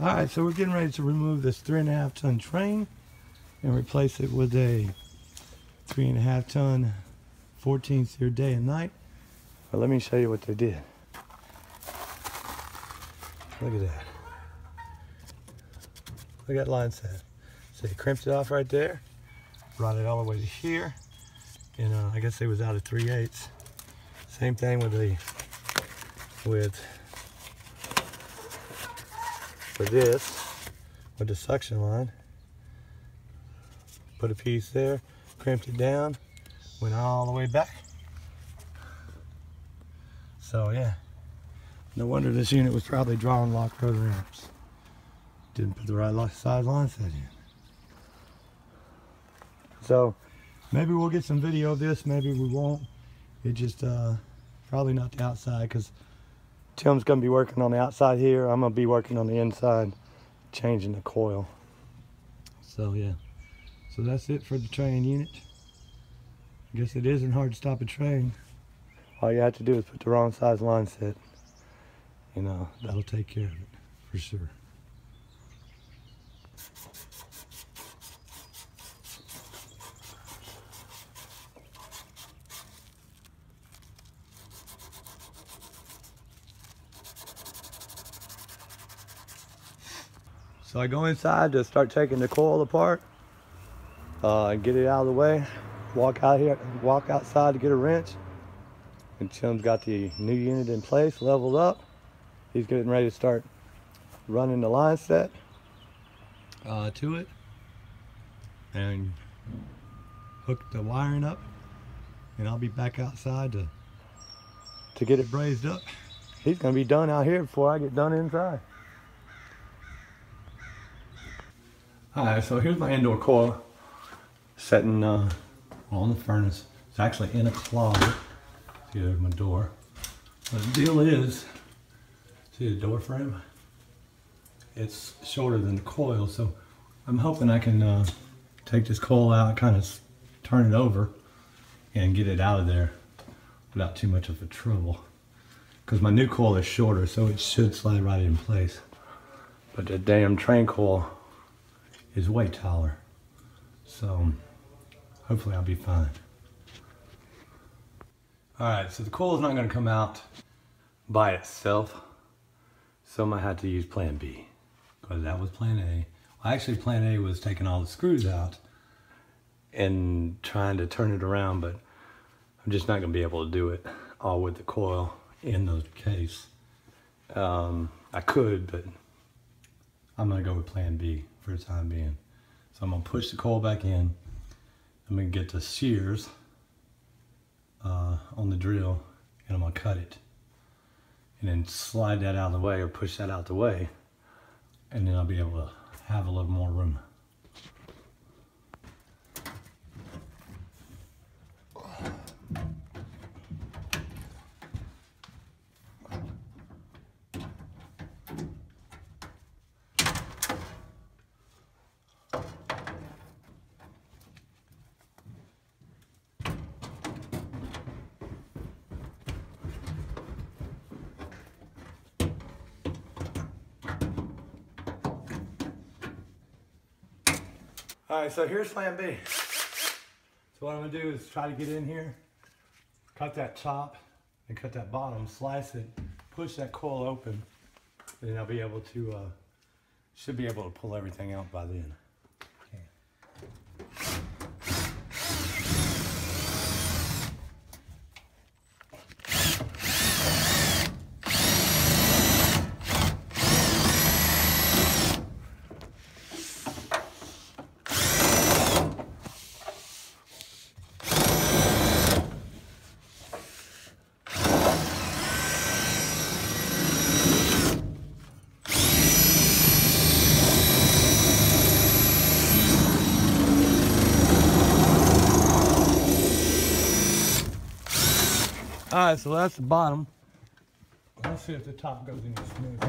All right, so we're getting ready to remove this 3.5 ton train and replace it with a 3.5 ton 14 seer Day and Night. But let me show you what they did. Look at that. Look at that line set. So they crimped it off right there, brought it all the way to here, and I guess it was out of 3/8. Same thing with the with the suction line. Put a piece there, crimped it down, went all the way back. So yeah, no wonder this unit was probably drawing locked rotor amps. Didn't put the right size line set in. So maybe we'll get some video of this, maybe we won't. It just probably not the outside, because Tim's gonna be working on the outside here. I'm gonna be working on the inside, changing the coil. So yeah, so that's it for the train unit. I guess it isn't hard to stop a train. All you have to do is put the wrong size line set. You know, that'll take care of it for sure. So I go inside to start taking the coil apart and get it out of the way. Walk outside to get a wrench. And Tim's got the new unit in place, leveled up. He's getting ready to start running the line set to it and hook the wiring up. And I'll be back outside to get it brazed up. He's gonna be done out here before I get done inside. Alright, so here's my indoor coil setting on the furnace. It's actually in a closet. See, there's my door. But the deal is, see the door frame? It's shorter than the coil, so I'm hoping I can take this coil out, kind of turn it over, and get it out of there without too much of a trouble. Because my new coil is shorter, so it should slide right in place. But the damn train coil is way taller, so hopefully I'll be fine. Alright, so the coil is not going to come out by itself, so I might have to use plan B, because that was plan A. Well, actually plan A was taking all the screws out and trying to turn it around, but I'm just not going to be able to do it all with the coil in the case. I could, but I'm going to go with plan B for the time being. So I'm gonna push the coil back in. I'm gonna get the shears on the drill, and I'm gonna cut it and then slide that out of the way, or push that out the way, and then I'll be able to have a little more room. Alright, so here's plan B. So what I'm going to do is try to get in here, cut that top and cut that bottom, slice it, push that coil open, and then I'll be able to, should be able to pull everything out by then. Alright, so that's the bottom. Let's see if the top goes in smooth.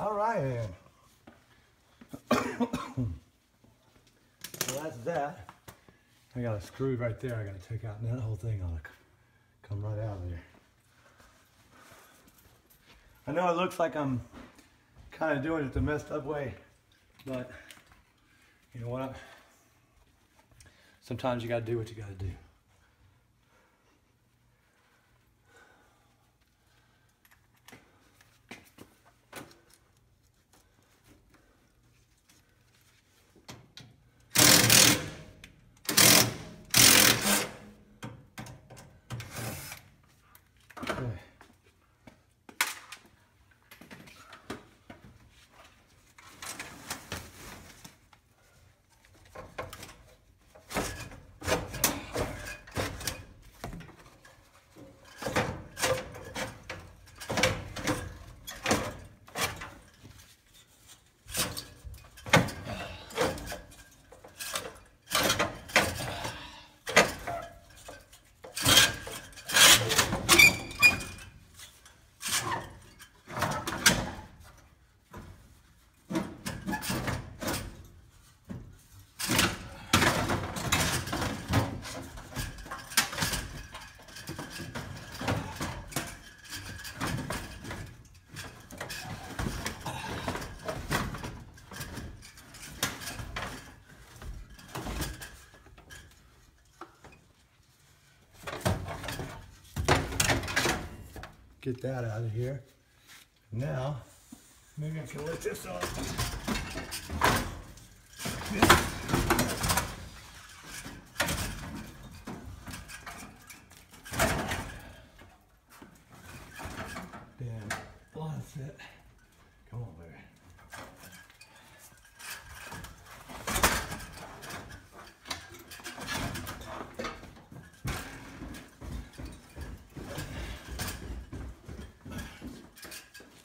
All right. So that's that. I got a screw right there. I got to take out, and that whole thing ought to come right out of there. I know it looks like I'm kind of doing it the messed up way, but you know what? Sometimes you got to do what you got to do. Get that out of here. Now, maybe I can lift this up. Damn, well, that's it. Come on, baby.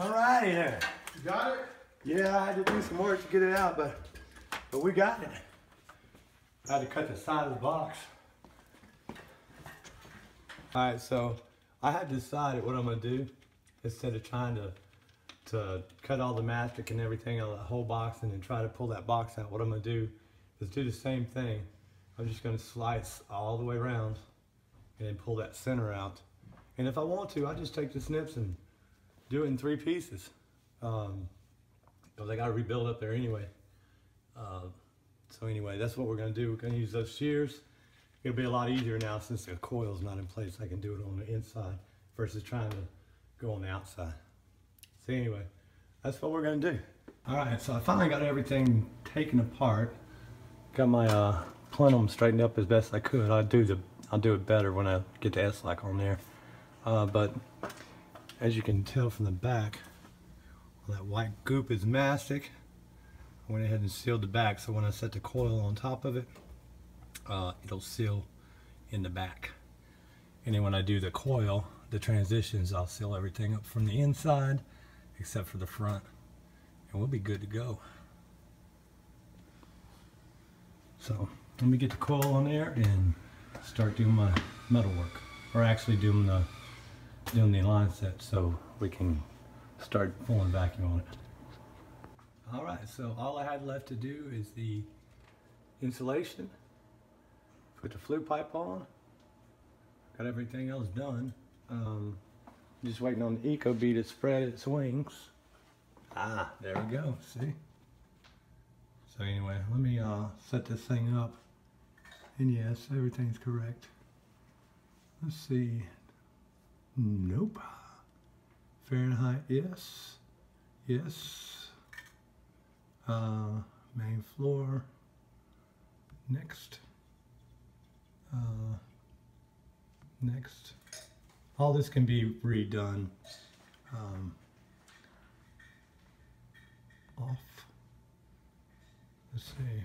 Alrighty there. You got it? Yeah, I had to do some work to get it out, but we got it. I had to cut the side of the box. Alright, so I had decided what I'm gonna do instead of trying to cut all the mastic and everything out of the whole box and then try to pull that box out. What I'm gonna do is do the same thing. I'm just gonna slice all the way around and then pull that center out. And if I want to, I just take the snips and do it in three pieces. They gotta rebuild up there anyway. So anyway, that's what we're gonna do. We're gonna use those shears. It'll be a lot easier now since the coil's not in place. I can do it on the inside versus trying to go on the outside. So anyway, that's what we're gonna do. All right, so I finally got everything taken apart. Got my plenum straightened up as best I could. I'll do it better when I get the S-lock on there. But as you can tell from the back, all that white goop is mastic. I went ahead and sealed the back, so when I set the coil on top of it, it'll seal in the back. And then when I do the coil, the transitions, I'll seal everything up from the inside, except for the front, and we'll be good to go. So let me get the coil on there and start doing my metal work, or actually doing the line set so we can start pulling vacuum on it. Alright, so all I had left to do is the insulation, put the flue pipe on, got everything else done. Just waiting on the Ecobee to spread its wings. Ah, there we go, see? So anyway, let me set this thing up. And yes, everything's correct. Let's see. Nope. Fahrenheit, yes. Yes. Main floor. Next. Next. All this can be redone. Off. Let's see.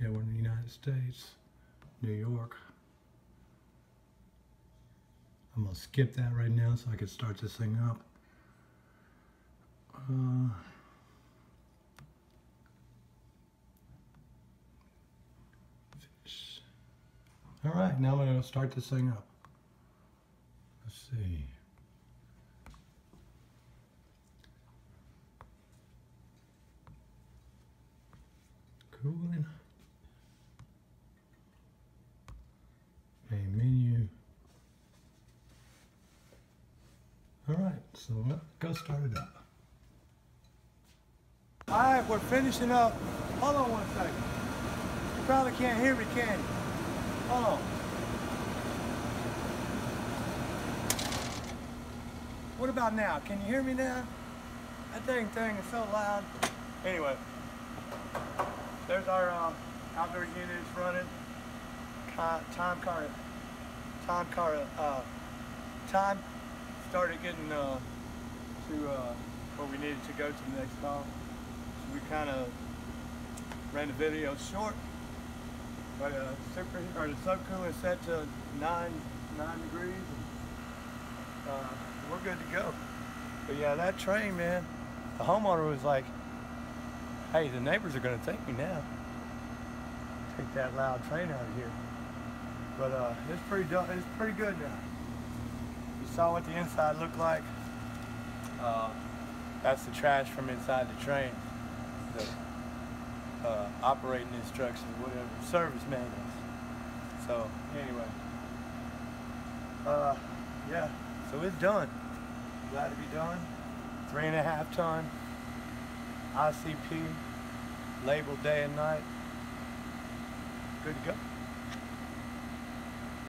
Yeah, we're in the United States, New York. I'm going to skip that right now so I can start this thing up. All right, now I'm going to start this thing up. Let's see. Cooling. Main menu. Alright, so let's go start it up. Alright, we're finishing up. Hold on one second. You probably can't hear me, can you? Hold on. What about now? Can you hear me now? That dang thing is so loud. Anyway, there's our outdoor units running. Time started getting to where we needed to go to the next mile. So we kind of ran the video short, but the subcooler is set to nine degrees. And, we're good to go. But yeah, that train, man, the homeowner was like, hey, the neighbors are gonna take me now. Take that loud train out of here. But it's pretty good now. You saw what the inside looked like. That's the trash from inside the train. The operating instructions, whatever, service manuals. So anyway, yeah. So it's done. Glad to be done. 3.5 ton ICP, labeled Day and Night. Good to go.